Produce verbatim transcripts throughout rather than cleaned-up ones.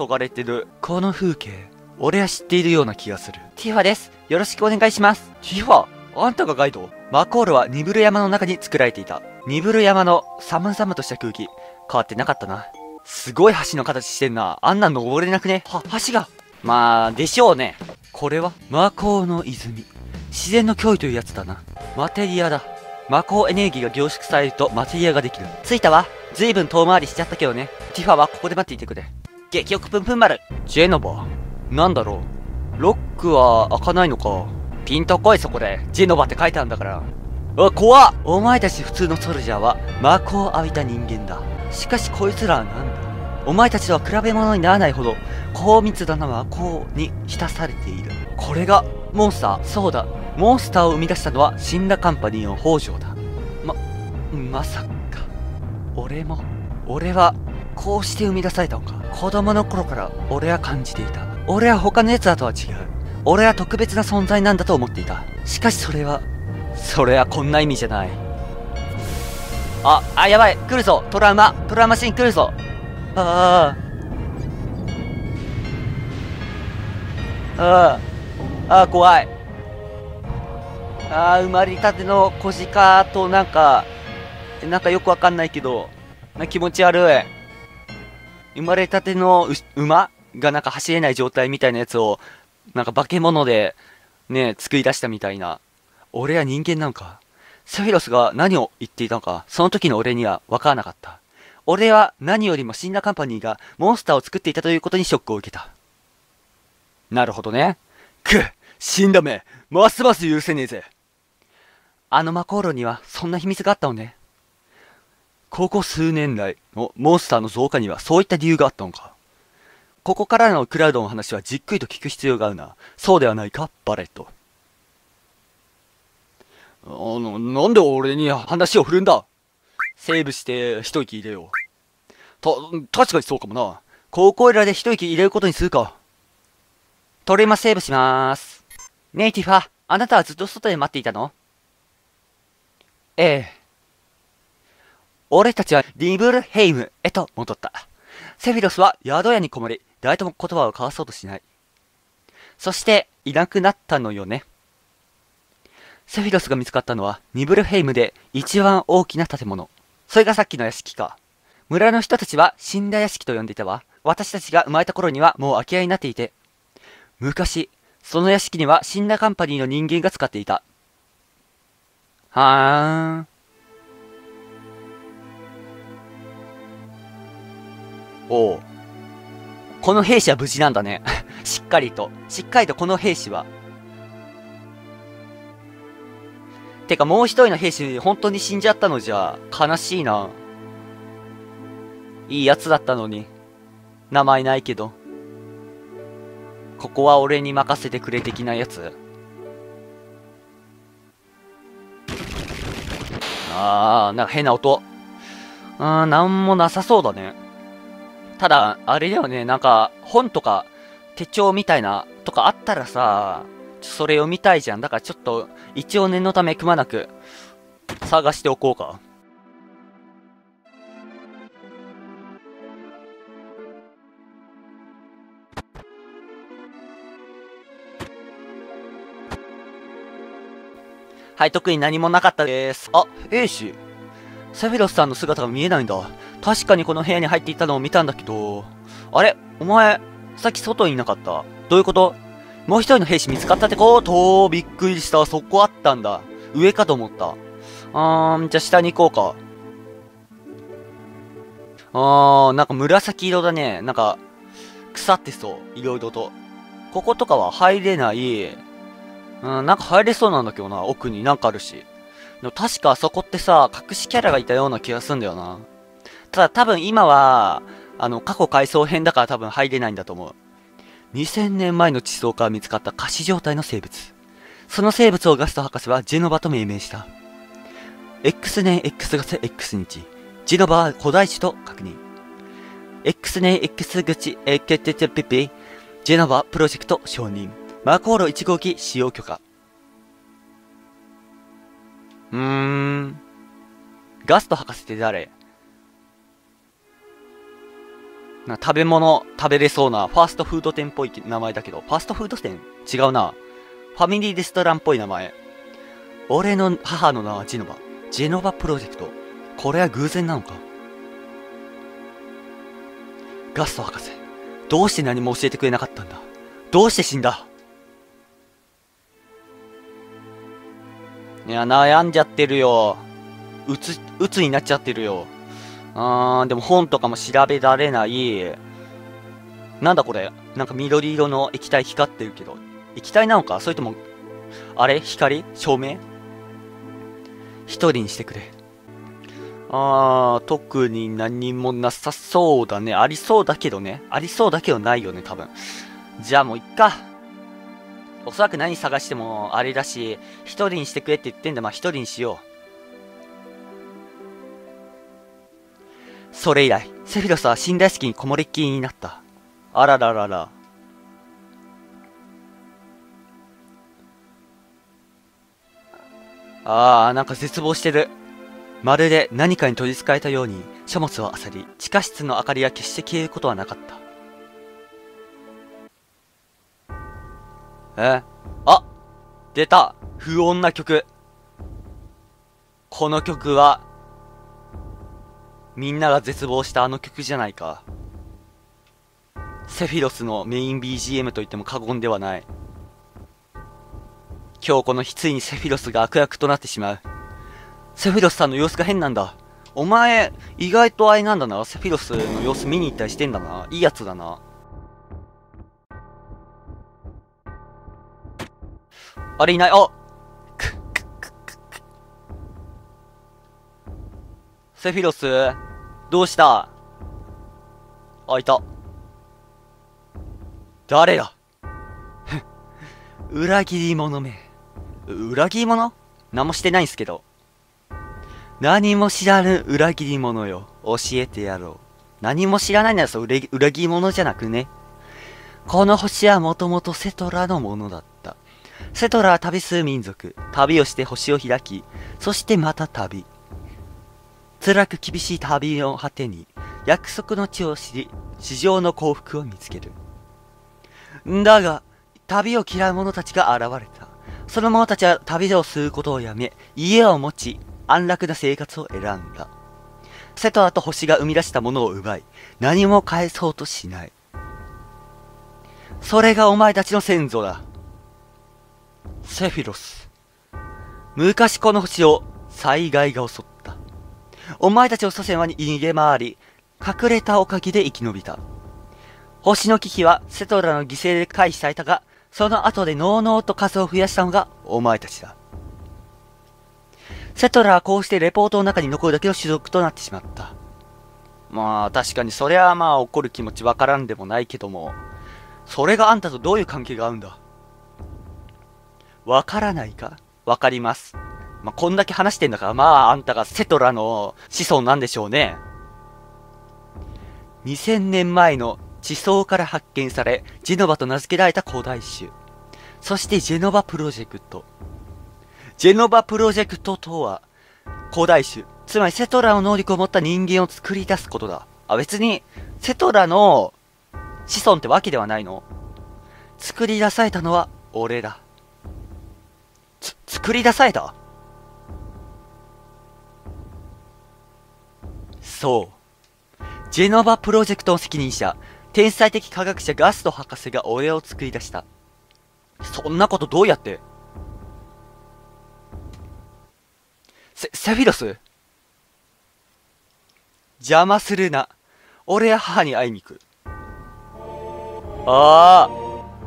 そがれてる。この風景、俺は知っているような気がする。ティファです。よろしくお願いします。ティファ、あんたがガイド？マコールはニブル山の中に作られていた。ニブル山の寒々とした空気、変わってなかったな。すごい橋の形してんな。あんな登れなくね。は、橋が。まあ、でしょうね。これは魔鋼の泉。自然の脅威というやつだな。マテリアだ。魔鋼エネルギーが凝縮されるとマテリアができる。着いたわ。ずいぶん遠回りしちゃったけどね。ティファはここで待っていてくれ。激翼プンプン丸。ジェノバ。なんだろう。ロックは開かないのか。ピンとこいそこで。ジェノバって書いてあるんだから。うわ、怖っ。お前たち普通のソルジャーは魔鋼を浴びた人間だ。しかしこいつらはなんだ。お前たちとは比べ物にならないほど高密度な魔鋼に浸されている。これがモンスター。そうだ、モンスターを生み出したのは死んだカンパニーの北条だ。ままさか俺も俺はこうして生み出されたのか。子供の頃から俺は感じていた。俺は他の奴らとは違う。俺は特別な存在なんだと思っていた。しかしそれはそれはこんな意味じゃない。ああ、やばい、来るぞ。トラウマトラウマシーン来るぞ。ああああああ、怖い。ああ、生まれたての小鹿となんかなんかよくわかんないけどな、気持ち悪い。生まれたての馬がなんか走れない状態みたいなやつをなんか化け物でね作り出したみたいな。俺は人間なのか。セフィロスが何を言っていたのか、その時の俺にはわからなかった。俺は何よりも死んだカンパニーがモンスターを作っていたということにショックを受けた。なるほどね。くっ、死んだめ、ますます許せねえぜ。あの魔鉱炉にはそんな秘密があったのね。ここ数年来のモンスターの増加にはそういった理由があったのか。ここからのクラウドの話はじっくりと聞く必要があるな。そうではないか、バレット。あの、なんで俺に話を振るんだ。セーブして一息入れよう。た、確かにそうかもな。高校以来で一息入れることにするか。トレーマセーブしまーす。ねえティファ、あなたはずっと外で待っていたの？ええ。俺たちはニブルヘイムへと戻った。セフィロスは宿屋にこもり、誰とも言葉を交わそうとしない。そして、いなくなったのよね。セフィロスが見つかったのは、ニブルヘイムで一番大きな建物。それがさっきの屋敷か。村の人たちは死んだ屋敷と呼んでいたわ。私たちが生まれた頃にはもう空き家になっていて。昔、その屋敷には死んだカンパニーの人間が使っていた。はーん。おう。この兵士は無事なんだね。しっかりと。しっかりとこの兵士は。てかもう一人の兵士本当に死んじゃったのじゃ悲しいな。いいやつだったのに。名前ないけど。ここは俺に任せてくれ的なやつ。ああ、なんか変な音。うーん、なんもなさそうだね。ただあれだよね、なんか本とか手帳みたいなとかあったらさ、それを見たいじゃん。だからちょっと一応念のためくまなく探しておこうか。はい、特に何もなかったです。あ、兵士セフィロスさんの姿が見えないんだ。確かにこの部屋に入っていたのを見たんだけど、あれ、お前さっき外にいなかった。どういうこと？もう一人の兵士見つかったってこと？びっくりした。そこあったんだ。上かと思った。あーん、じゃあ下に行こうか。あー、なんか紫色だね。なんか、腐ってそう。いろいろと。こことかは入れない。うん、なんか入れそうなんだけどな。奥になんかあるし。でも確かあそこってさ、隠しキャラがいたような気がするんだよな。ただ多分今は、あの、過去回想編だから多分入れないんだと思う。にせんねんまえの地層から見つかった仮死状態の生物。その生物をガスト博士はジェノバと命名した。エックスねんエックスがつエックスにち。ジェノバは古代種と確認。エックスねんエックスぐちエックステテピピ。ジェノバプロジェクト承認。マコーロいちごうき使用許可。うーん。ガスト博士って誰？な食べ物食べれそうなファーストフード店っぽい名前だけど、ファーストフード店違うな。ファミリーレストランっぽい名前。俺の母の名はジェノバ。ジェノバプロジェクト。これは偶然なのか。ガスト博士。どうして何も教えてくれなかったんだ。どうして死んだ。いや、悩んじゃってるよ。うつ、うつになっちゃってるよ。あー、でも本とかも調べられない。なんだこれ。なんか緑色の液体光ってるけど。液体なのか、それとも、あれ光照明。一人にしてくれ。あー、特に何もなさそうだね。ありそうだけどね。ありそうだけどないよね、多分。じゃあもういっか。おそらく何探してもあれだし、一人にしてくれって言ってんだ。まあ一人にしよう。それ以来、セフィロスは死んだ屋敷にこもりっきりになった。あらららら。ああ、なんか絶望してる。まるで何かに取り憑かれたように、書物を漁り、地下室の明かりが決して消えることはなかった。え、あ、出た不穏な曲。この曲は、みんなが絶望したあの曲じゃないか。セフィロスのメイン ビージーエム と言っても過言ではない。今日この日ついにセフィロスが悪役となってしまう。セフィロスさんの様子が変なんだ。お前、意外とあれなんだな。セフィロスの様子見に行ったりしてんだな。いいやつだな。あれいない。あっセフィロスどうした。あ、いた。誰だ裏切り者め。裏切り者？何もしてないんすけど。何も知らぬ裏切り者よ。教えてやろう。何も知らないならそう、裏切り者じゃなくね。この星はもともとセトラのものだった。セトラは旅する民族。旅をして星を開き、そしてまた旅。辛く厳しい旅の果てに、約束の地を知り、地上の幸福を見つける。だが、旅を嫌う者たちが現れた。その者たちは旅をすることをやめ、家を持ち、安楽な生活を選んだ。セトラと星が生み出したものを奪い、何も返そうとしない。それがお前たちの先祖だ。セフィロス。昔この星を災害が襲った。お前たちの祖先は逃げ回り、隠れたおかげで生き延びた。星の危機はセトラの犠牲で回避されたが、その後でのうのうと数を増やしたのがお前たちだ。セトラはこうしてレポートの中に残るだけの種族となってしまった。まあ確かにそれはまあ怒る気持ちわからんでもないけども、それがあんたとどういう関係があるんだ。わからないか？わかります。まあこんだけ話してんだから、まああんたがセトラの子孫なんでしょうね。にせんねんまえの地層から発見され、ジェノバと名付けられた古代種。そしてジェノバプロジェクト。ジェノバプロジェクトとは、古代種。つまりセトラの能力を持った人間を作り出すことだ。あ、別に、セトラの子孫ってわけではないの？作り出されたのは俺だ。つ、作り出された？そう。ジェノバプロジェクトの責任者。天才的科学者ガスト博士が俺を作り出した。そんなことどうやって？セ、セフィロス？邪魔するな。俺は母に会いに行く。ああ、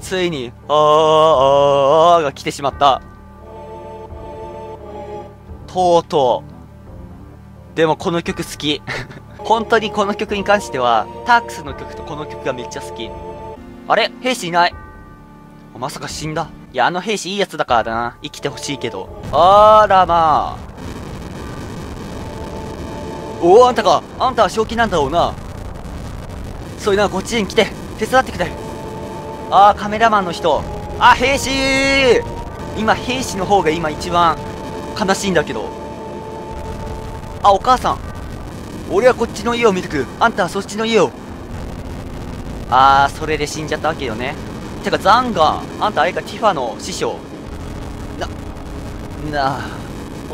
ついに、あーあーが来てしまった。とうとう。でもこの曲好き。本当にこの曲に関しては、タークスの曲とこの曲がめっちゃ好き。あれ兵士いない。まさか死んだ。いや、あの兵士いいやつだからだな。生きてほしいけど。あらまあ。おお、あんたか。あんたは正気なんだろうな。そういうのはこっちに来て、手伝ってくれ。ああ、カメラマンの人。あ、兵士ー。今、兵士の方が今一番悲しいんだけど。あ、お母さん。俺はこっちの家を見てくる。あんたはそっちの家を。あー、それで死んじゃったわけよね。てか、ザンガン、あんたあれか、ティファの師匠。な、なあ、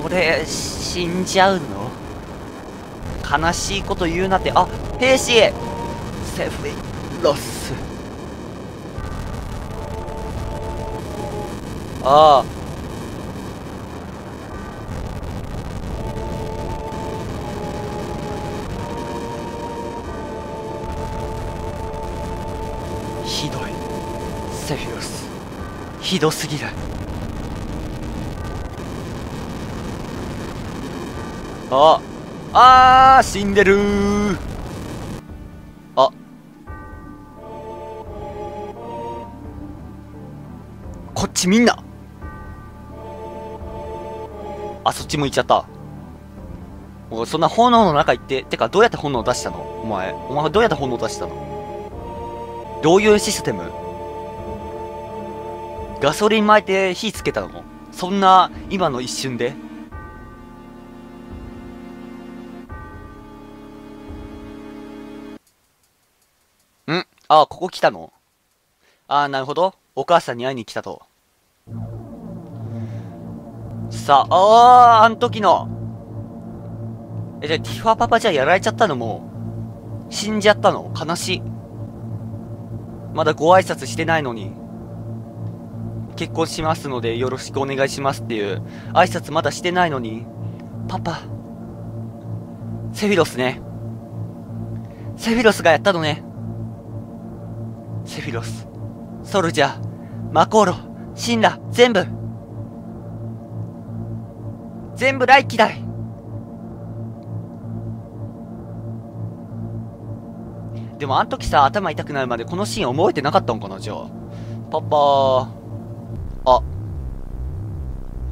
俺、死んじゃうの？悲しいこと言うなって、あ、兵士！セフィロス。ああ。ひどい。セフィロス、ひどすぎる。ああー、死んでるー。あ、こっちみんな、あ、そっち向いちゃった。おい、そんな炎の中行って、てかどうやって炎出したの？お前お前どうやって炎出したの？どういうシステム？ガソリン巻いて火つけたの？そんな今の一瞬で？ん？ああ、ここ来たの？ああ、なるほど。お母さんに会いに来たと。さあ、ああ、あの時の。え、じゃあ、ティファパパじゃやられちゃったの？もう死んじゃったの？悲しい。まだご挨拶してないのに、結婚しますのでよろしくお願いしますっていう挨拶まだしてないのに、パパ、セフィロスね。セフィロスがやったのね。セフィロス、ソルジャー、マコーロ、シンラ、全部。全部大嫌い。でもあの時さ、頭痛くなるまでこのシーン覚えてなかったんかな、じゃあ。パパー。あ。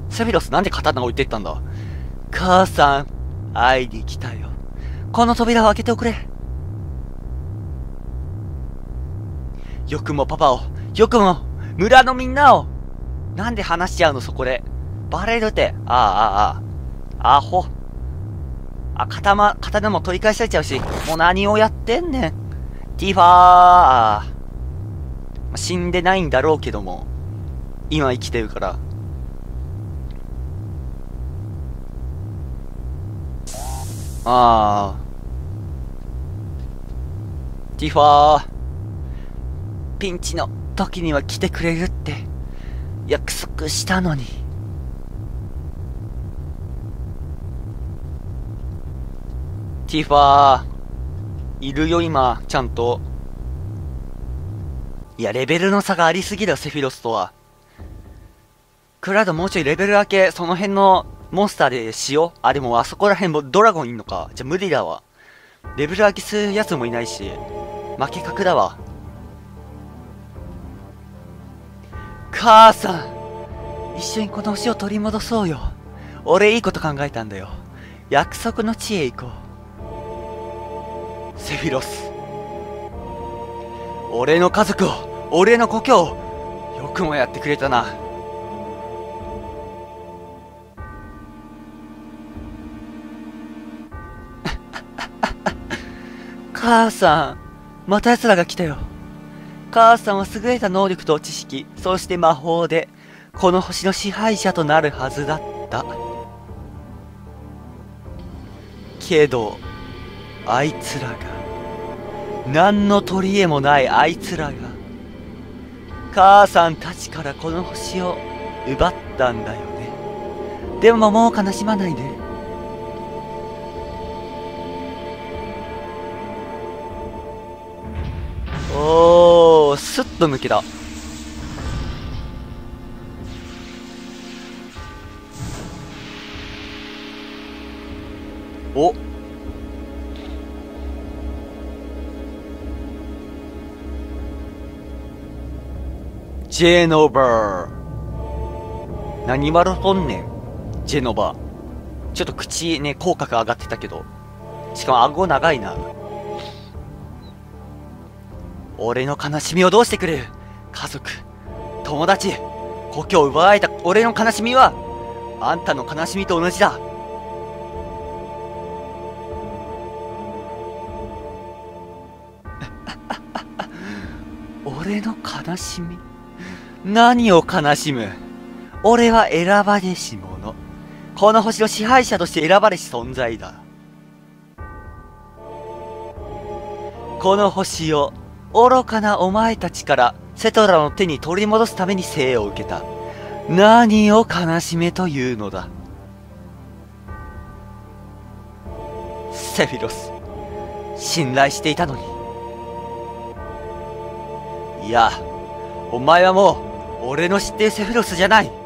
セフィロスなんで刀置いてったんだ。母さん、会いに来たよ。この扉を開けておくれ。よくもパパを、よくも、村のみんなを。なんで話しちゃうの、そこで。バレるって。ああ、ああ、ああ。アホ。あ、刀、刀も取り返されちゃうし、もう何をやってんねん。ティファー。死んでないんだろうけども、今生きてるから。あー。ティファー。ピンチの時には来てくれるって、約束したのに。ティファー。いるよ、今、ちゃんと。いや、レベルの差がありすぎだよ、セフィロスとは。クラウド、もうちょいレベル上げ、その辺のモンスターでしよう。あ、でも、あそこら辺もドラゴンいんのか。じゃ、無理だわ。レベル上げするやつもいないし、負け格だわ。母さん、一緒にこの星を取り戻そうよ。俺、いいこと考えたんだよ。約束の地へ行こう。セフィロス、俺の家族を、俺の故郷を、よくもやってくれたな。母さん、また奴らが来たよ。母さんは優れた能力と知識、そして魔法でこの星の支配者となるはずだったけど、あいつらが、何の取り柄もないあいつらが、母さんたちからこの星を奪ったんだよね。でももう悲しまないで。おー、スッと抜けた。おっ、ジェノバー。何笑とんねん、ジェノバー。ちょっと口ね、口角上がってたけど。しかも顎長いな。俺の悲しみをどうしてくれる？家族、友達、故郷を奪われた俺の悲しみは、あんたの悲しみと同じだ。俺の悲しみ、何を悲しむ。俺は選ばれし者、この星の支配者として選ばれし存在だ。この星を愚かなお前たちからセトラの手に取り戻すために生を受けた。何を悲しめというのだ。セフィロス、信頼していたのに。いや、お前はもう俺の知っているセフィロスじゃない。